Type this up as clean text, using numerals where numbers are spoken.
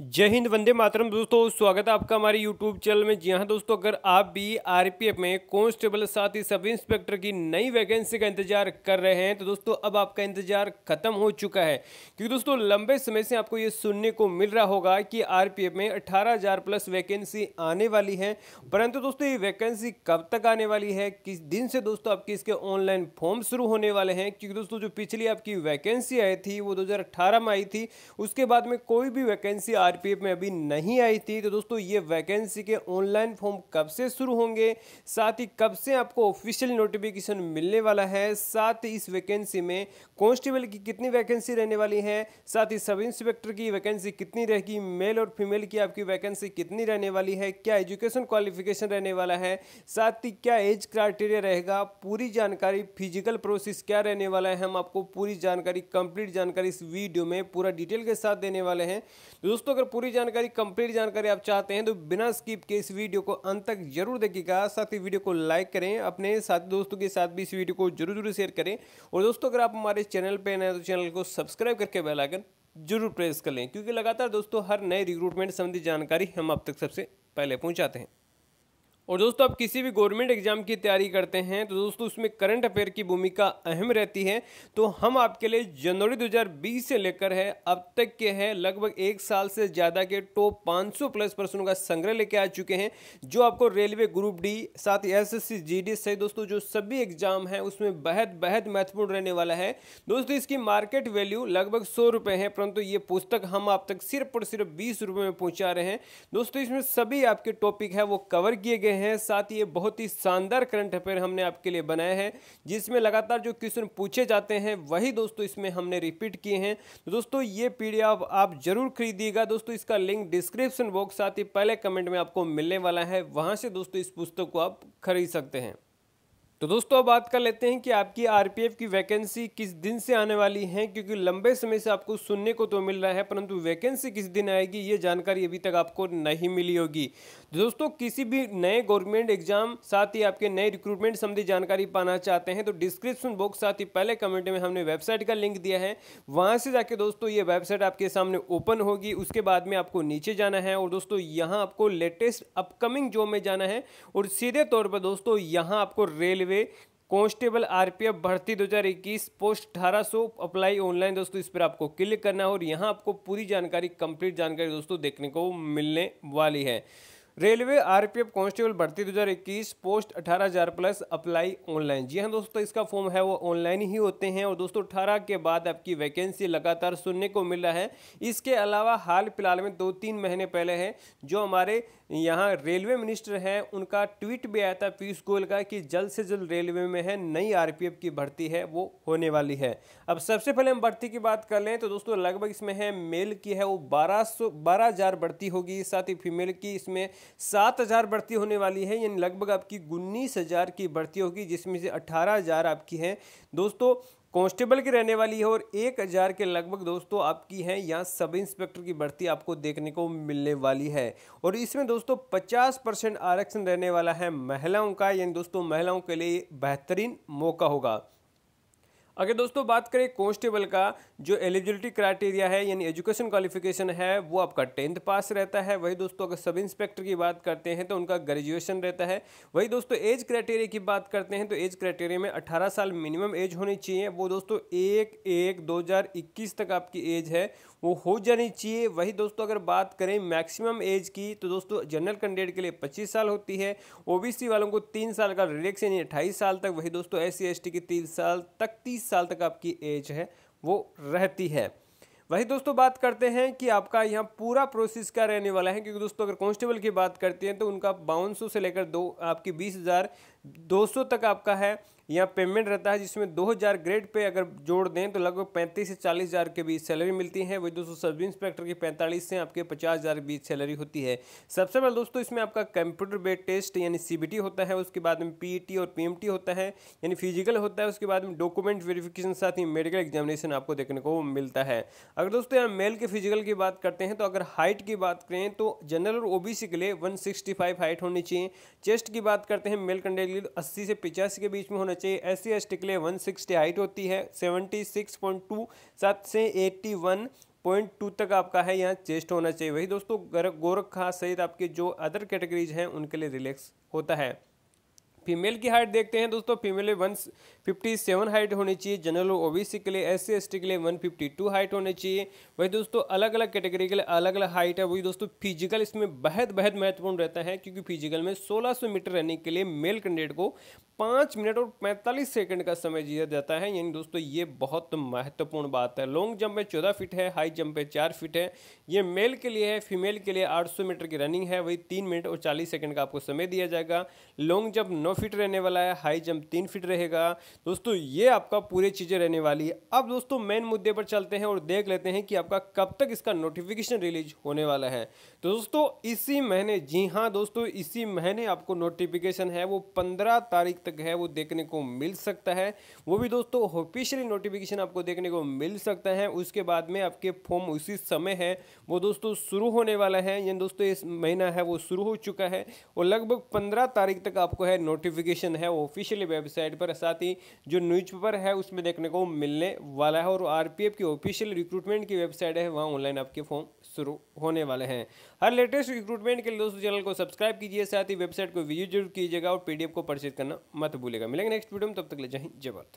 जय हिंद, वंदे मातरम। दोस्तों स्वागत है आपका हमारे यूट्यूब चैनल में। जी हाँ दोस्तों, अगर आप भी आरपीएफ में कांस्टेबल साथ ही सब इंस्पेक्टर की नई वैकेंसी का इंतजार कर रहे हैं तो दोस्तों अब आपका इंतजार खत्म हो चुका है, क्योंकि दोस्तों लंबे समय से आपको ये सुनने को मिल रहा होगा कि आरपीएफ में 18,000 प्लस वैकेंसी आने वाली है। परंतु दोस्तों ये वैकेंसी कब तक आने वाली है, किस दिन से दोस्तों आपके इसके ऑनलाइन फॉर्म शुरू होने वाले हैं, क्योंकि दोस्तों जो पिछली आपकी वैकेंसी आई थी वो 2018 में आई थी, उसके बाद में कोई भी वैकेंसी आरपीएफ में अभी नहीं आई थी। तो दोस्तों ये वैकेंसी के ऑनलाइन फॉर्म कब से शुरू होंगे, साथ ही कब से आपको ऑफिशियल नोटिफिकेशन मिलने वाला है, साथ ही इस वैकेंसी में कांस्टेबल की कितनी वैकेंसी रहने वाली है, साथ ही सब इंस्पेक्टर की वैकेंसी कितनी रहेगी, मेल और फीमेल की आपकी वैकेंसी कितनी रहने वाली है, क्या एजुकेशन क्वालिफिकेशन रहने वाला है, साथ ही क्या एज क्राइटेरिया रहेगा, पूरी जानकारी फिजिकल प्रोसेस क्या रहने वाला है, हम आपको पूरी जानकारी कंप्लीट जानकारी इस वीडियो में पूरा डिटेल के साथ देने वाले हैं। दोस्तों अगर पूरी जानकारी कंप्लीट जानकारी आप चाहते हैं तो बिना स्किप के इस वीडियो को अंत तक जरूर देखिएगा, साथ ही वीडियो को लाइक करें, अपने साथी दोस्तों के साथ भी इस वीडियो को जरूर शेयर करें। और दोस्तों अगर आप हमारे चैनल पर नए हैं तो चैनल को सब्सक्राइब करके बेल आइकन जरूर प्रेस कर लें, क्योंकि लगातार दोस्तों हर नए रिक्रूटमेंट संबंधी जानकारी हम आप तक सबसे पहले पहुँचाते हैं। और दोस्तों आप किसी भी गवर्नमेंट एग्जाम की तैयारी करते हैं तो दोस्तों उसमें करंट अफेयर की भूमिका अहम रहती है। तो हम आपके लिए जनवरी 2020 से लेकर है अब तक के हैं लगभग एक साल से ज़्यादा के टॉप 500 प्लस प्रश्नों का संग्रह लेके आ चुके हैं, जो आपको रेलवे ग्रुप डी साथ ही एसएससी जीडी सहित दोस्तों जो सभी एग्जाम हैं उसमें बेहद महत्वपूर्ण रहने वाला है। दोस्तों इसकी मार्केट वैल्यू लगभग 100 रुपये है, परंतु ये पुस्तक हम आप तक सिर्फ और सिर्फ 20 रुपये में पहुँचा रहे हैं। दोस्तों इसमें सभी आपके टॉपिक है वो कवर किए गए हैं, साथ ही ये बहुत ही शानदार करंट अफेयर हमने आपके लिए बनाए हैं, जिसमें लगातार जो क्वेश्चन पूछे जाते हैं वही दोस्तों इसमें हमने रिपीट किए हैं। तो दोस्तों ये पीडीएफ आप जरूर खरीदिएगा। दोस्तों इसका लिंक डिस्क्रिप्शन बॉक्स साथ ही पहले कमेंट में आपको मिलने वाला है, वहां से दोस्तों इस पुस्तक को आप खरीद सकते हैं। तो दोस्तों अब बात कर लेते हैं कि आपकी आरपीएफ की वैकेंसी किस दिन से आने वाली है, क्योंकि लंबे समय से आपको सुनने को तो मिल रहा है परंतु वैकेंसी किस दिन आएगी ये जानकारी अभी तक आपको नहीं मिली होगी। दोस्तों किसी भी नए गवर्नमेंट एग्जाम साथ ही आपके नए रिक्रूटमेंट संबंधी जानकारी पाना चाहते हैं तो डिस्क्रिप्शन बॉक्स साथ ही पहले कमेंट में हमने वेबसाइट का लिंक दिया है, वहाँ से जाके दोस्तों ये वेबसाइट आपके सामने ओपन होगी। उसके बाद में आपको नीचे जाना है और दोस्तों यहाँ आपको लेटेस्ट अपकमिंग जॉब में जाना है और सीधे तौर पर दोस्तों यहाँ आपको रेलवे कांस्टेबल आरपीएफ भर्ती 2021 पोस्ट 1800 अप्लाई ऑनलाइन दोस्तों इस पर आपको क्लिक करना है और यहाँ आपको पूरी जानकारी कंप्लीट जानकारी दोस्तों देखने को मिलने वाली है। रेलवे आरपीएफ कांस्टेबल भर्ती 2021 पोस्ट 18,000 प्लस अप्लाई ऑनलाइन। जी हाँ दोस्तों इसका फॉर्म है वो ऑनलाइन ही होते हैं और दोस्तों 18 के बाद आपकी वैकेंसी लगातार सुनने को मिल रहा है। इसके अलावा हाल फिलहाल में 2-3 महीने पहले है जो हमारे यहाँ रेलवे मिनिस्टर हैं उनका ट्वीट भी आया था पीयूष गोयल का कि जल्द से जल्द रेलवे में है नई आरपीएफ की भर्ती है वो होने वाली है। अब सबसे पहले हम भर्ती की बात कर लें तो दोस्तों लगभग इसमें है मेल की है वो 12,000 भर्ती होगी, साथ ही फीमेल की इसमें 7,000 भर्ती होने वाली है, यानी लगभग आपकी 19,000 की भर्ती होगी, जिसमें से 18,000 आपकी है दोस्तों कांस्टेबल की रहने वाली है और 1,000 के लगभग दोस्तों आपकी है यहाँ सब इंस्पेक्टर की भर्ती आपको देखने को मिलने वाली है। और इसमें दोस्तों 50% आरक्षण रहने वाला है महिलाओं का, यानी दोस्तों महिलाओं के लिए बेहतरीन मौका होगा। अगर दोस्तों बात करें कांस्टेबल का जो एलिजिबिलिटी क्राइटेरिया है यानी एजुकेशन क्वालिफिकेशन है वो आपका 10th पास रहता है। वही दोस्तों अगर सब इंस्पेक्टर की बात करते हैं तो उनका ग्रेजुएशन रहता है। वही दोस्तों एज क्राइटेरिया की बात करते हैं तो एज क्राइटेरिया में 18 साल मिनिमम एज होनी चाहिए, वो दोस्तों 1/1/2021 तक आपकी एज है वो हो जानी चाहिए। वही दोस्तों अगर बात करें मैक्सिमम एज की तो दोस्तों जनरल कैंडिडेट के लिए 25 साल होती है, ओबीसी वालों को 3 साल का रिलैक्स यानी 28 साल तक, वही दोस्तों SC/ST की 30 साल तक आपकी एज है वो रहती है। वही दोस्तों बात करते हैं कि आपका यहाँ पूरा प्रोसेस क्या रहने वाला है, क्योंकि दोस्तों अगर कांस्टेबल की बात करते हैं तो उनका 5200 से लेकर आपकी 20,200 तक आपका है यहाँ पेमेंट रहता है, जिसमें 2,000 ग्रेड पे अगर जोड़ दें तो लगभग 35,000 से 40,000 के बीच सैलरी मिलती है। वही दोस्तों सब इंस्पेक्टर की 45,000 से आपके 50,000 के बीच सैलरी होती है। सबसे पहले दोस्तों इसमें आपका कंप्यूटर बेस्ड टेस्ट यानी CBT होता है, उसके बाद में PT और PMT होता है यानी फिजिकल होता है, उसके बाद में डॉक्यूमेंट वेरिफिकेशन साथ ही मेडिकल एग्जामिनेशन आपको देखने को मिलता है। अगर दोस्तों यहाँ मेल के फिजिकल की बात करते हैं तो अगर हाइट की बात करें तो जनरल और OBC के लिए 165 हाइट होनी चाहिए। चेस्ट की बात करते हैं मेल कैंडिडेट के लिए 80 से 85 के बीच में होना चाहिए। SC/ST के लिए 160 हाइट होती है, 76.2 साथ से 81 0.2 तक आपका है यहाँ चेस्ट होना चाहिए। वही दोस्तों गोरखा सहित आपके जो अदर कैटेगरीज हैं उनके लिए रिलैक्स होता है। फीमेल की हाइट देखते हैं दोस्तों, फीमेल 157 हाइट होनी चाहिए। जनरल ओबीसी के लिए, SC/ST के लिए 152 हाइट होनी चाहिए। वही दोस्तों अलग अलग कैटेगरी के लिए अलग अलग हाइट है। वही दोस्तों फिजिकल इसमें बहुत महत्वपूर्ण रहता है, क्योंकि फिजिकल में 1600 मीटर रहने के लिए मेल कैंडिडेट को 5 मिनट और 45 सेकंड का समय दिया जाता है। यानी दोस्तों ये बहुत महत्वपूर्ण बात है। लॉन्ग जंप में 14 फीट है, हाई जंप में 4 फीट है। ये मेल के लिए है। फीमेल के लिए 800 मीटर की रनिंग है, वही 3 मिनट और 40 सेकंड का आपको समय दिया जाएगा। लॉन्ग जंप 9 फीट रहने वाला है, हाई जंप 3 फीट रहेगा। दोस्तों ये आपका पूरी चीज़ें रहने वाली है। अब दोस्तों मेन मुद्दे पर चलते हैं और देख लेते हैं कि आपका कब तक इसका नोटिफिकेशन रिलीज होने वाला है। तो दोस्तों इसी महीने, जी हाँ दोस्तों इसी महीने आपको नोटिफिकेशन है वो 15 तारीख तक है वो देखने को मिल सकता है। वो भी दोस्तों ऑफिशियली नोटिफिकेशन आपको देखने को मिल सकता है। उसके बाद में आपके फॉर्म उसी समय है वो दोस्तों शुरू होने वाला है। यानी दोस्तों इस महीना है वो शुरू हो चुका है और लगभग 15 तारीख तक आपको है नोटिफिकेशन है ऑफिशियली वेबसाइट पर। साथ ही जो न्यूज़पेपर है उसमें देखने को मिलने वाला है। और आरपीएफ की ऑफिशियल रिक्रूटमेंट की वेबसाइट है, वहाँ ऑनलाइन आपके फॉर्म शुरू होने वाले हैं। हर लेटेस्ट रिक्रूटमेंट के लिए दोस्तों चैनल को सब्सक्राइब कीजिए, साथ ही वेबसाइट को विजिट जरूर कीजिएगा और पीडीएफ को परचेज करना मत भूलिएगा। मिलेंगे नेक्स्ट वीडियो में, तब तक ले जय हिंद जय भारत।